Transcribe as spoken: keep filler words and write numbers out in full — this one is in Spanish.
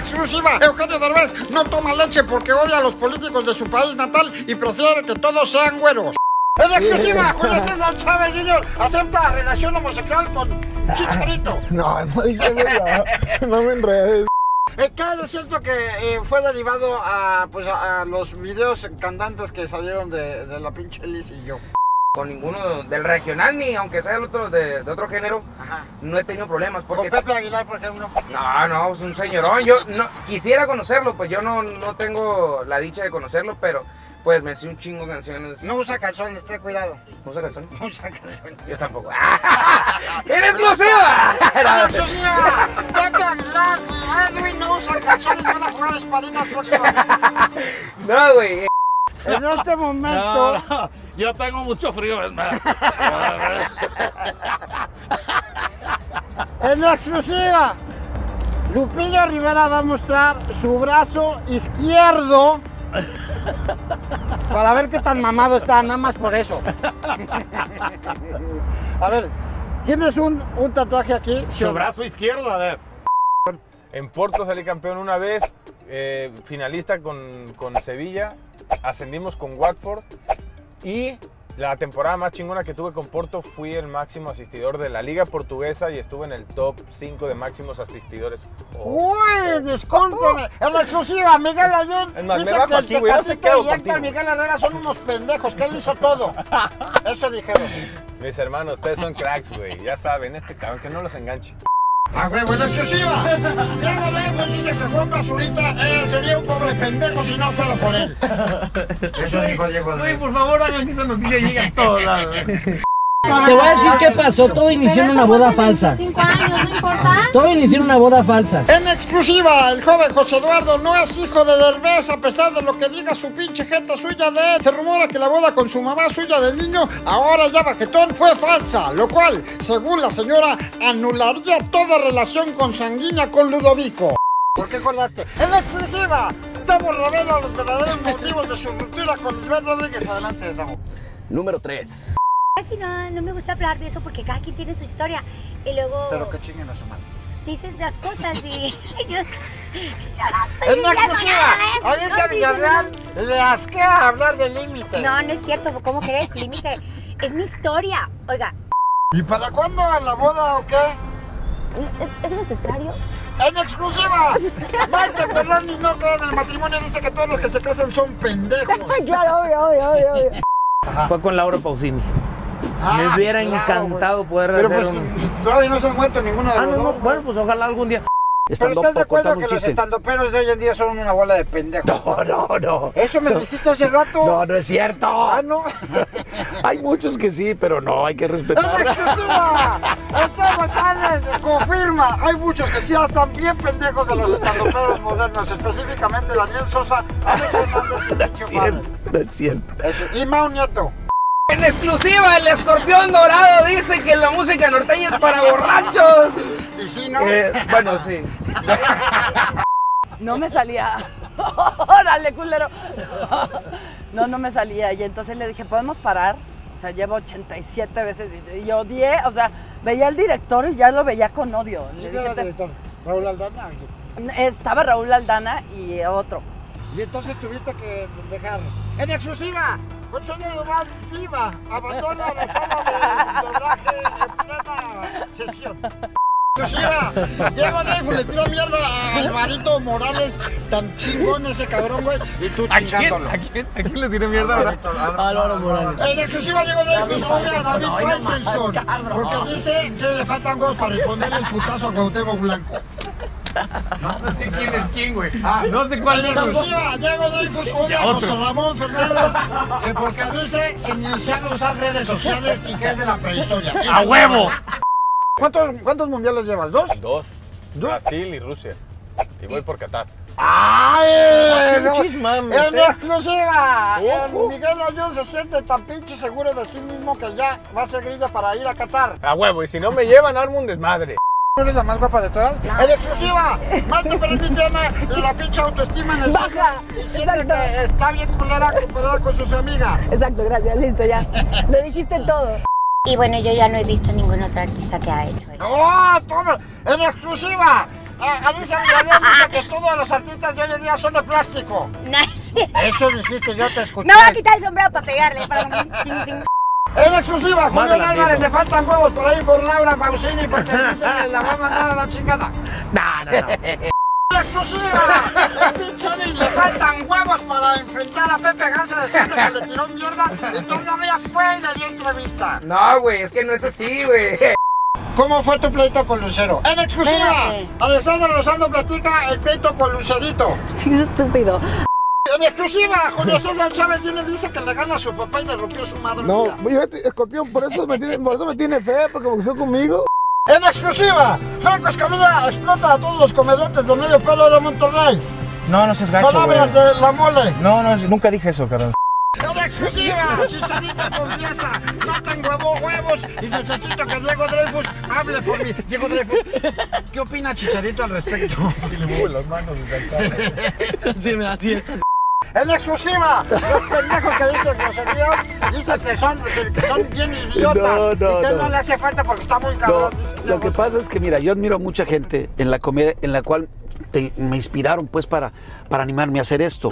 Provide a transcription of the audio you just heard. exclusiva. Eugenio Derbez no toma leche porque odia a los políticos de su país natal y prefiere que todos sean güeros. ¡Es exclusiva! Julio César Chávez junior acepta relación homosexual con Chicharito. No, no digas eso. No me enredes. Eh, claro, es cierto que eh, fue derivado a, pues, a, a los videos cantantes que salieron de, de la pinche Liz y yo. Con ninguno del regional, ni aunque sea el otro de, de otro género, ajá, no he tenido problemas. Porque... ¿Con Pepe Aguilar, por ejemplo? No, no, es un señorón. Yo no quisiera conocerlo, pues yo no, no tengo la dicha de conocerlo, pero pues me sé un chingo de canciones. No usa calzones, ten cuidado. ¿No usa calzones? No usa calzones. Yo tampoco. ¡Eres exclusiva! ¡Exclusiva! Pepe Aguilar y Edwin no usan calzones, van a jugar espaditas próximamente. No, güey. En este momento... No, no. Yo tengo mucho frío, es más. En exclusiva, Lupillo Rivera va a mostrar su brazo izquierdo para ver qué tan mamado está, nada más por eso. A ver, tienes un, un tatuaje aquí. Su brazo izquierdo, a ver. En Porto salí campeón una vez, eh, finalista con, con Sevilla. Ascendimos con Watford y la temporada más chingona que tuve con Porto fui el máximo asistidor de la liga portuguesa y estuve en el top cinco de máximos asistidores. Oh. Uy, discúlpame, en la exclusiva Miguel Ayón dice que aquí, el Tecatito y Héctor Miguel Herrera son unos pendejos, que él hizo todo. Eso dijeron. Mis hermanos, ustedes son cracks, güey, ya saben, este cabrón que no los enganche. ¡A huevo, en exclusiva! Diego Life dice que Juanpa Zurita eh, sería un pobre pendejo si no fuera por él. Eso dijo Diego Life. Oye, por favor, hagan que esa noticia llegue a todos lados. Te voy a decir qué pasó, todo inició en una boda falsa. Años, ¿no importa? Todo inició en una boda falsa. En exclusiva, el joven José Eduardo no es hijo de Derbez, a pesar de lo que diga su pinche gente suya de él. Se rumora que la boda con su mamá suya del niño, ahora ya baquetón, fue falsa, lo cual, según la señora, anularía toda relación consanguínea con Ludovico. ¿Por qué acordaste? En exclusiva, Davo revela los verdaderos motivos de su ruptura con Isabel Rodríguez. Adelante, Davo. Número tres. Casi no, no me gusta hablar de eso porque cada quien tiene su historia y luego... Pero que chinguen a su madre. Dices las cosas y... yo, yo no estoy... En la exclusiva, ahorita Villarreal le asquea hablar de Límite. No, no es cierto, ¿cómo crees? Límite es mi historia, oiga. ¿Y para cuándo? ¿A la boda o qué? ¿Es necesario? En exclusiva, Maite Perroni no cree en el matrimonio, dice que todos los que se casan son pendejos. Claro, obvio, obvio, obvio, obvio. Ajá. Fue con Laura Pausini. Ah, me hubiera claro, encantado wey. Poder pero hacer pues, un... Todavía no se han muerto ninguno de los ah, no, no, dos. Bueno, pues ojalá algún día... Pero estás de acuerdo que los estandoperos de hoy en día son una bola de pendejos. No, no, no. Eso me dijiste hace rato. No, no es cierto. Ah, no. Hay muchos que sí, pero no, hay que respetar. ¡Es exclusiva! Este González confirma. Hay muchos que sí, están bien pendejos de los estandoperos modernos. Específicamente Daniel Sosa, Ángeles Hernández y el Chifán. No es cierto. Eso. Y Mau Nieto. En exclusiva, el Escorpión Dorado dice que la música norteña es para borrachos. ¿Y si no? Eh, bueno, sí. No me salía. ¡Órale, culero! No, no me salía. Y entonces le dije, ¿podemos parar? O sea, llevo ochenta y siete veces. Y yo odié, o sea, veía al director y ya lo veía con odio. ¿Quién era el director? ¿Raúl Aldana? Estaba Raúl Aldana y otro. Y entonces tuviste que dejar. ¡En exclusiva! José Eduardo Diva abandona la sala de doblaje en plena sesión. Exclusiva, Diego Life le tiró mierda a Álvaro Morales, tan chingón ese cabrón, güey, y tú chingándolo. ¿A quién, a quién, a quién le tiró mierda a Álvaro Morales? En exclusiva, Diego Life sube a David Faitelson, porque dice que le faltan huevos para responderle el putazo a Cuauhtémoc Blanco. No, no sé quién es quién, güey. Ah, no sé cuál es. En exclusiva, Diego Dreyfus odia a José Ramón Fernández que porque dice que ni sabe usar redes sociales y que es de la prehistoria. ¡A huevo! ¿Cuántos, cuántos mundiales llevas? ¿Dos? ¿Dos? ¿Dos? Brasil y Rusia. Y voy por Qatar. ¡Ay! No, ¡en exclusiva! El Miguel Ayón se siente tan pinche seguro de sí mismo que ya va a ser grilla para ir a Qatar. ¡A huevo! Y si no me llevan, armo un desmadre. ¿No eres la más guapa de todas? No. ¡En exclusiva! Más te permite la pinche autoestima en el baja. Y siente que está bien culera comparada con sus amigas. Exacto, gracias, listo, ya. Lo dijiste todo. Y bueno, yo ya no he visto ningún otro artista que ha hecho eso. ¡Oh, toma! ¡En exclusiva! Ah, ahí dice que todos los artistas de hoy en día son de plástico. Eso dijiste, yo te escuché. No voy a quitar el sombrero para pegarle. Para... En exclusiva, Julián Álvarez, le faltan huevos por ahí por Laura Pausini porque dicen que la va a mandar a la chingada. No, no, no. Exclusiva, el pinche le faltan huevos para enfrentar a Pepe Ganza después de que le tiró mierda y todavía fue y le dio entrevista. No, güey, es que no es así, güey. ¿Cómo fue tu pleito con Lucero? En exclusiva, Alessandra Rosando platica el pleito con Lucerito. Qué estúpido. En exclusiva, Julio César Chávez Junior dice que le gana a su papá y le rompió su madre. No, fíjate, Escorpión, por eso me tiene, por eso me tiene fe, porque boxeó conmigo. En exclusiva, Franco Escamilla explota a todos los comediantes de medio pelo de Monterrey. No, no seas gacho, palabras wey. De la mole. No, no, nunca dije eso, carnal. En exclusiva, Chicharito confiesa, no tengo huevos y necesito que Diego Dreyfus hable por mí. Diego Dreyfus, ¿qué opina Chicharito al respecto? Sí, le mueve las manos y sí, mira, así es. En exclusiva, los pendejos que dicen groserías, dicen que son, que son bien idiotas, no, no, y que no, no le hace falta porque está muy cabrón. No, lo que pasa es que, mira, yo admiro a mucha gente en la comedia, en la cual te, me inspiraron pues para, para animarme a hacer esto.